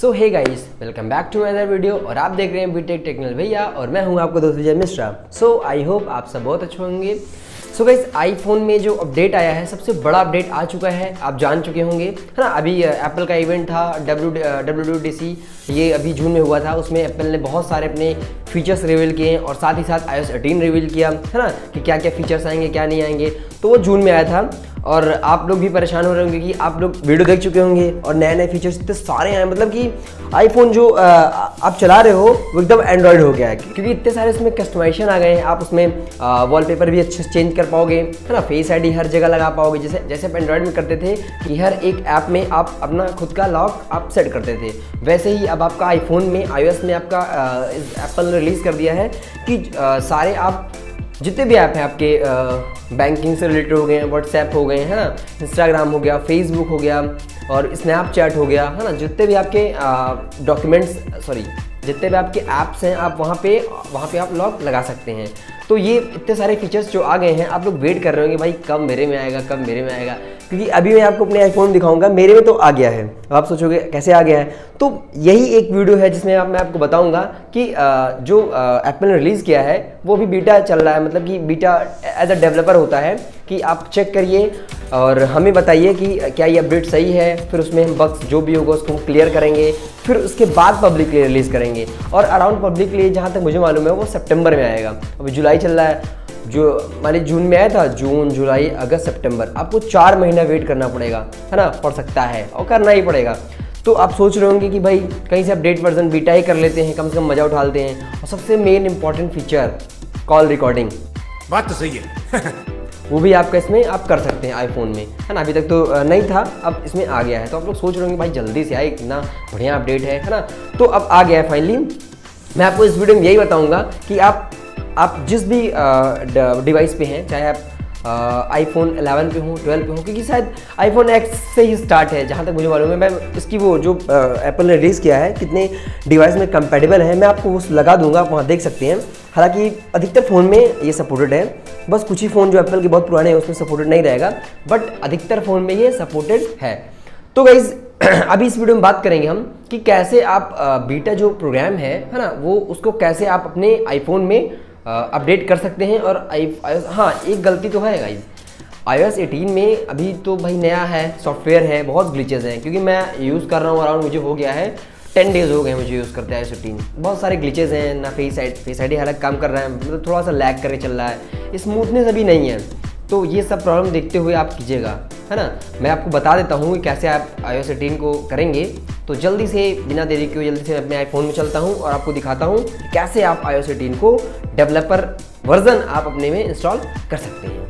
So hey guys, welcome back to another video और आप देख रहे हैं बी टेक टेक्निकल भैया और मैं हूं आपको दोस्त विजय मिश्रा। सो आई होप आप सब बहुत अच्छे होंगे। सो गाइस, आईफोन में जो अपडेट आया है, सबसे बड़ा अपडेट आ चुका है, आप जान चुके होंगे, है ना। अभी एप्पल का इवेंट था WWDC, ये अभी जून में हुआ था। उसमें एप्पल ने बहुत सारे अपने फीचर्स रिवील किए हैं और साथ ही साथ iOS 18 रिवील किया, है ना, कि क्या क्या फीचर्स आएंगे क्या नहीं आएंगे। तो वो जून में आया था और आप लोग भी परेशान हो रहे होंगे कि आप लोग वीडियो देख चुके होंगे और नए नए फीचर्स इतने सारे हैं, मतलब कि आईफोन जो आप चला रहे हो वो एकदम एंड्रॉयड हो गया है, क्योंकि इतने सारे इसमें कस्टमाइजेशन आ गए हैं। आप उसमें वॉलपेपर भी अच्छे से चेंज कर पाओगे, है ना, फेस आईडी हर जगह लगा पाओगे, जैसे जैसे आप एंड्रॉयड में करते थे कि हर एक ऐप में आप अपना खुद का लॉक आप सेट करते थे, वैसे ही अब आपका आईफोन में iOS में आपका एप्पल ने रिलीज़ कर दिया है कि सारे आप जितने भी ऐप हैं आपके बैंकिंग से रिलेटेड हो गए हैं, व्हाट्सएप हो गए हैं, है ना, इंस्टाग्राम हो गया, फेसबुक हो गया और स्नैपचैट हो गया, है ना, जितने भी आपके जितने भी आपके ऐप्स हैं आप वहाँ पे आप लॉक लगा सकते हैं। तो ये इतने सारे फीचर्स जो आ गए हैं, आप लोग वेट कर रहे होंगे भाई कब मेरे में आएगा, कब मेरे में आएगा, क्योंकि अभी मैं आपको अपने आईफोन दिखाऊंगा, मेरे में तो आ गया है। आप सोचोगे कैसे आ गया है, तो यही एक वीडियो है जिसमें मैं आपको बताऊंगा कि जो एप्पल ने रिलीज़ किया है वो भी बीटा चल रहा है, मतलब कि बीटा एज अ डेवलपर होता है कि आप चेक करिए और हमें बताइए कि क्या ये अपडेट सही है, फिर उसमें हम बग्स जो भी होगा उसको हम क्लियर करेंगे, फिर उसके बाद पब्लिक के लिए रिलीज़ करेंगे। और अराउंड पब्लिक के लिए जहाँ तक मुझे मालूम है वो सितंबर में आएगा। अभी जुलाई चल रहा है, जो माने जून में आया था, जून जुलाई अगस्त सितंबर, आपको 4 महीना वेट करना पड़ेगा, है ना, पड़ सकता है और करना ही पड़ेगा। तो आप सोच रहे होंगे कि भाई कहीं से अपडेट वर्जन बीटा ही कर लेते हैं, कम से कम मज़ा उठा लेते हैं। और सबसे main important feature call recording, बात तो सही है, वो भी आपका इसमें आप कर सकते हैं आईफोन में, है ना। अभी तक तो नहीं था, अब इसमें आ गया है। तो आप लोग सोच रहे होंगे भाई जल्दी से आए, इतना बढ़िया अपडेट है ना। तो अब आ गया है फाइनली। मैं आपको इस वीडियो में यही बताऊंगा कि आप जिस भी डिवाइस पे हैं, चाहे आप आईफोन 11 पे हो, 12 पे हो, क्योंकि शायद आईफोन X से ही स्टार्ट है जहाँ तक मुझे मालूम है। मैं इसकी वो जो एप्पल ने रिलीज़ किया है कितने डिवाइस में कंपेटेबल है मैं आपको वो लगा दूंगा, आप वहाँ देख सकते हैं। हालांकि अधिकतर फ़ोन में ये सपोर्टेड है, बस कुछ ही फ़ोन जो एप्पल के बहुत पुराने हैं उसमें सपोर्टेड नहीं रहेगा, बट अधिकतर फ़ोन में ये सपोर्टेड है। तो गाइज़, अभी इस वीडियो में बात करेंगे हम कि कैसे आप बीटा जो प्रोग्राम है ना, वो उसको कैसे आप अपने आईफोन में अपडेट कर सकते हैं। और हाँ, एक गलती तो है गाइज, iOS 18 में अभी तो भाई नया है, सॉफ्टवेयर है, बहुत ग्लिचेस हैं, क्योंकि मैं यूज़ कर रहा हूँ अराउंड मुझे हो गया है 10 डेज़ हो गए मुझे यूज़ करते हैं iOS 18। बहुत सारे ग्लिचेस हैं ना, फेस आईडी हालांकि काम कर रहा है, मतलब थोड़ा सा लैग करके चल रहा है, स्मूथनेस अभी नहीं है। तो ये सब प्रॉब्लम देखते हुए आप कीजिएगा, है ना। मैं आपको बता देता हूँ कि कैसे आप iOS 18 को करेंगे। तो जल्दी से बिना देरी के जल्दी से अपने आईफोन में चलता हूँ और आपको दिखाता हूँ कैसे आप iOS 18 को डेवलपर वर्जन आप अपने में इंस्टॉल कर सकते हैं।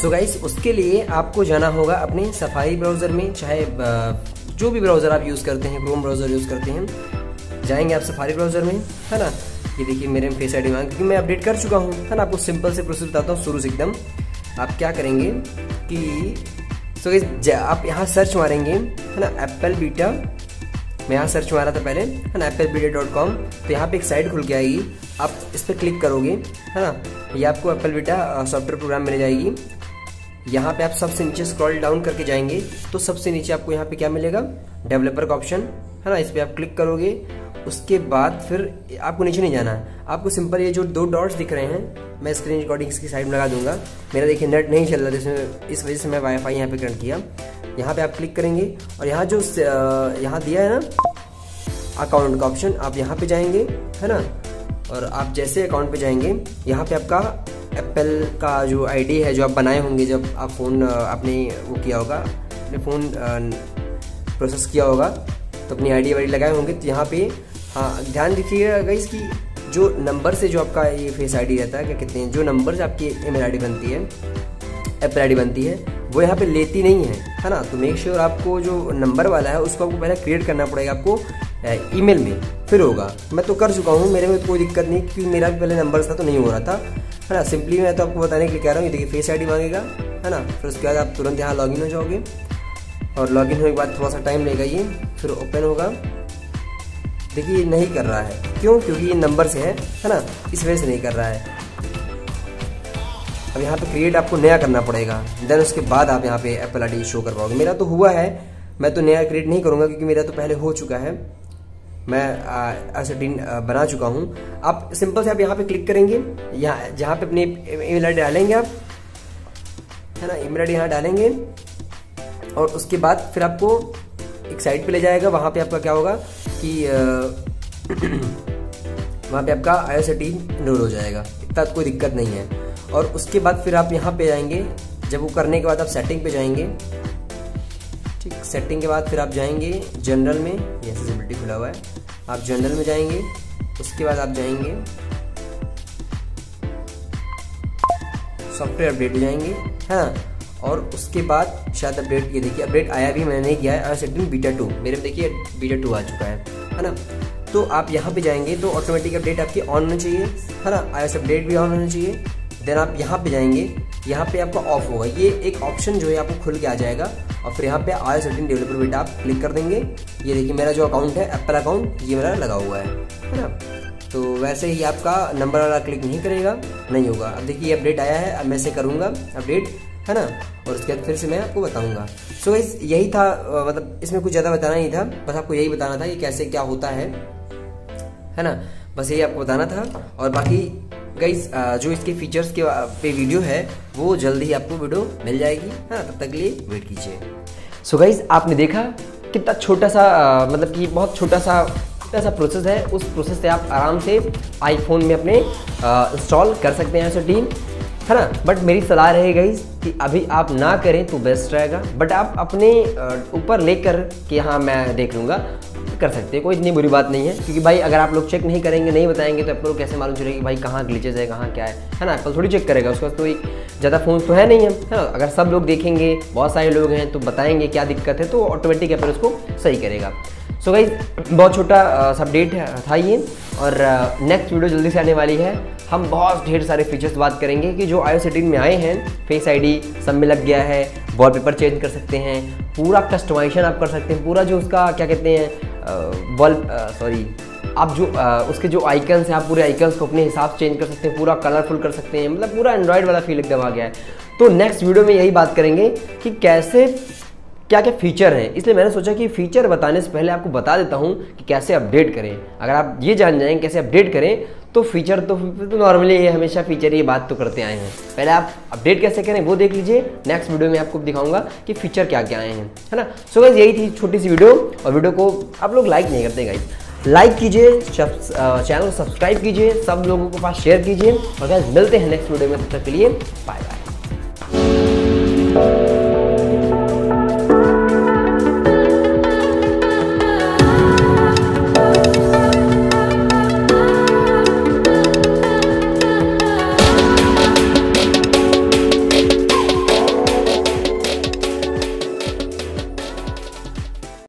सो गाइस, उसके लिए आपको जाना होगा अपने सफारी ब्राउज़र में, चाहे जो भी ब्राउज़र आप यूज़ करते हैं, क्रोम ब्राउज़र यूज़ करते हैं, जाएंगे आप सफारी ब्राउज़र में, है ना। ये देखिए मेरे में फेस आईडी मांग, क्योंकि मैं अपडेट कर चुका हूँ, है ना। आपको सिंपल से प्रोसेस बताता हूँ शुरू से एकदम। आप क्या करेंगे कि सो गाइस, आप यहाँ सर्च मारेंगे, है ना, एप्पल बीटा। मैं यहाँ सर्च मारा था पहले, है ना, applebeta.com। तो यहाँ पे एक साइट खुल के आएगी, आप इस पर क्लिक करोगे, है ना, ये आपको एप्पल बीटा सॉफ्टवेयर प्रोग्राम मिल जाएगी। यहाँ पे आप सबसे नीचे स्क्रॉल डाउन करके जाएंगे तो सबसे नीचे आपको यहाँ पे क्या मिलेगा, डेवलपर का ऑप्शन, है ना, इस पर आप क्लिक करोगे। उसके बाद फिर आपको नीचे नहीं जाना है, आपको सिंपल ये जो 2 डॉट्स दिख रहे हैं, मैं स्क्रीन रिकॉर्डिंग इसकी साइड में लगा दूंगा। मेरा देखिए नेट नहीं चल रहा था, इस वजह से मैं वाईफाई यहाँ पे कनेक्ट किया। यहाँ पे आप क्लिक करेंगे और यहाँ जो यहाँ दिया है ना अकाउंट का ऑप्शन, आप यहाँ पे जाएंगे, है ना। और आप जैसे अकाउंट पे जाएंगे, यहाँ पे आपका एप्पल का जो आईडी है जो आप बनाए होंगे जब आप फ़ोन आपने वो किया होगा, अपने फ़ोन प्रोसेस किया होगा तो अपनी आईडी वाईडी लगाए होंगे। तो यहाँ पे हाँ ध्यान रखिएगा गाइस कि जो नंबर से जो आपका ये फेस आईडी रहता है, क्या कहते हैं, जो नंबर से आपकी ईमेल आईडी बनती है, एप्पल आईडी बनती है, वो यहाँ पे लेती नहीं है, है ना। तो मेक श्योर आपको जो नंबर वाला है उसको आपको पहले क्रिएट करना पड़ेगा आपको ईमेल में, फिर होगा। मैं तो कर चुका हूँ, मेरे में कोई दिक्कत नहीं, क्योंकि मेरा भी पहले नंबर था तो नहीं हो रहा था, है ना। सिंपली मैं तो आपको बताने के लिए कह रहा हूँ, देखिए फेस आईडी मांगेगा, है ना, फिर उसके बाद आप तुरंत यहाँ लॉगिन हो जाओगे। और लॉगिन होने के बाद थोड़ा सा टाइम लेगा ये, फिर ओपन होगा। देखिए ये नहीं कर रहा है, क्यों, क्योंकि ये नंबर से है ना, इस वजह से नहीं कर रहा है। अब यहाँ पे क्रिएट आपको नया करना पड़ेगा, देन उसके बाद आप यहाँ पे एप्पल आईडी शो कर पाओगे। मेरा तो हुआ है, मैं तो नया क्रिएट नहीं करूँगा क्योंकि मेरा तो पहले हो चुका है, मैं एसर्टिन बना चुका हूँ। आप सिंपल से आप यहाँ पे क्लिक करेंगे, यहाँ जहाँ पे अपनी ईमेल आईडी डालेंगे आप, है ना, ईमेल आईडी यहाँ डालेंगे और उसके बाद फिर आपको एक साइट पे ले जाएगा। वहाँ पे आपका क्या होगा कि वहाँ पे आपका iOS 18 एनरोल हो जाएगा, इतना कोई दिक्कत नहीं है। और उसके बाद फिर आप यहाँ पे जाएंगे, जब वो करने के बाद आप सेटिंग पे जाएंगे, ठीक, सेटिंग के बाद फिर आप जाएंगे जनरल में, ये एक्सेसिबिलिटी खुला हुआ है, आप जनरल में जाएंगे, उसके बाद आप जाएंगे सॉफ्टवेयर अपडेट जाएंगे, है ना, और उसके बाद शायद अपडेट, ये देखिए अपडेट आया भी, मैंने नहीं किया है, सेटिंग बीटा 2, मेरे में देखिए बीटा 2 आ चुका है ना। तो आप यहाँ पे जाएंगे तो ऑटोमेटिक अपडेट आपकी ऑन होना चाहिए, है ना, iOS अपडेट भी ऑन होना चाहिए। देन आप यहाँ पे जाएंगे, यहाँ पे आपका ऑफ होगा, ये एक ऑप्शन जो है आपको खुल के आ जाएगा और फिर यहाँ पे iOS 18 डेवलपर बेटा आप क्लिक कर देंगे। ये देखिए मेरा जो अकाउंट है एप्पल अकाउंट, ये मेरा लगा हुआ है ना। तो वैसे ही आपका नंबर वाला क्लिक नहीं करेगा, नहीं होगा। अब देखिए ये अपडेट आया है, अब मैं इसे करूँगा अपडेट, है ना, और उसके बाद फिर से मैं आपको बताऊँगा। सो गाइस यही था, मतलब इसमें कुछ ज़्यादा बताना नहीं था, बस आपको यही बताना था कि कैसे क्या होता है ना, बस यही आपको बताना था। और बाकी गाइस जो इसके फीचर्स के पे वीडियो है वो जल्दी ही आपको वीडियो मिल जाएगी, हाँ, तब तक के लिए वेट कीजिए। सो गाइस आपने देखा कितना छोटा सा मतलब कि बहुत छोटा सा प्रोसेस है, उस प्रोसेस से आप आराम से आईफोन में अपने इंस्टॉल कर सकते हैं iOS 18, है ना। बट मेरी सलाह रहे गाइस कि अभी आप ना करें तो बेस्ट रहेगा, बट आप अपने ऊपर लेकर कि हाँ मैं देख लूँगा कर सकते हैं, कोई इतनी बुरी बात नहीं है। क्योंकि भाई अगर आप लोग चेक नहीं करेंगे, नहीं बताएंगे तो एप्पल को कैसे मालूम चलेगा कि भाई कहाँ ग्लिचेस है, कहाँ क्या है ना। एप्पल थोड़ी चेक करेगा, उसके बाद कोई ज़्यादा फ़ोन तो है नहीं है, है ना। अगर सब लोग देखेंगे, बहुत सारे लोग हैं, तो बताएंगे क्या दिक्कत है, तो ऑटोमेटिक एप्पल उसको सही करेगा। सो गाइस बहुत छोटा अपडेट था ये, और नेक्स्ट वीडियो जल्दी से आने वाली है। हम बहुत ढेर सारे फीचर्स बात करेंगे कि जो iOS 18 में आए हैं, फेस आईडी सब में लग गया है, वॉलपेपर चेंज कर सकते हैं, पूरा कस्टमाइजेशन आप कर सकते हैं, पूरा जो उसका क्या कहते हैं आप जो उसके जो आइकन्स हैं, आप पूरे आइकन्स को अपने हिसाब से चेंज कर सकते हैं, पूरा कलरफुल कर सकते हैं, मतलब पूरा एंड्रॉयड वाला फील एकदम आ गया है। तो नेक्स्ट वीडियो में यही बात करेंगे कि कैसे क्या क्या फीचर हैं, इसलिए मैंने सोचा कि फीचर बताने से पहले आपको बता देता हूं कि कैसे अपडेट करें। अगर आप ये जान जाएं कैसे अपडेट करें तो फीचर तो नॉर्मली ये हमेशा फीचर ये बात तो करते आए हैं, पहले आप अपडेट कैसे करें वो देख लीजिए। नेक्स्ट वीडियो में आपको दिखाऊंगा कि फीचर क्या क्या आए हैं, है ना। सो गाइस यही थी छोटी सी वीडियो, और वीडियो को आप लोग लाइक नहीं करते गाइस, लाइक कीजिए, चैनल को सब्सक्राइब कीजिए, सब लोगों के पास शेयर कीजिए, और गाइस मिलते हैं नेक्स्ट वीडियो में, तब तक के लिए बाय बाय।